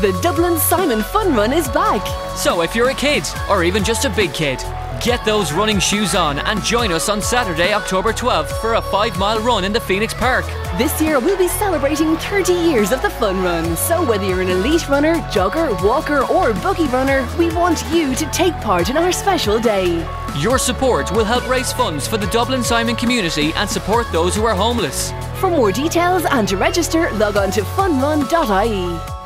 the Dublin Simon Fun Run is back. So if you're a kid, or even just a big kid, get those running shoes on and join us on Saturday, October 12th for a 5-mile run in the Phoenix Park. This year we'll be celebrating 30 years of the Fun Run, so whether you're an elite runner, jogger, walker or buggy runner, we want you to take part in our special day. Your support will help raise funds for the Dublin Simon Community and support those who are homeless. For more details and to register, log on to funrun.ie.